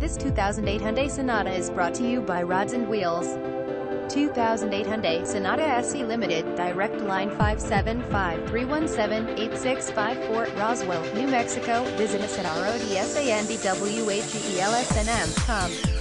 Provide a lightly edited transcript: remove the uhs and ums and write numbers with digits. This 2008 Hyundai Sonata is brought to you by Rods and Wheels. 2008 Hyundai Sonata SE Limited, direct line 575-317-8654, Roswell, New Mexico. Visit us at rodsandwheels.com.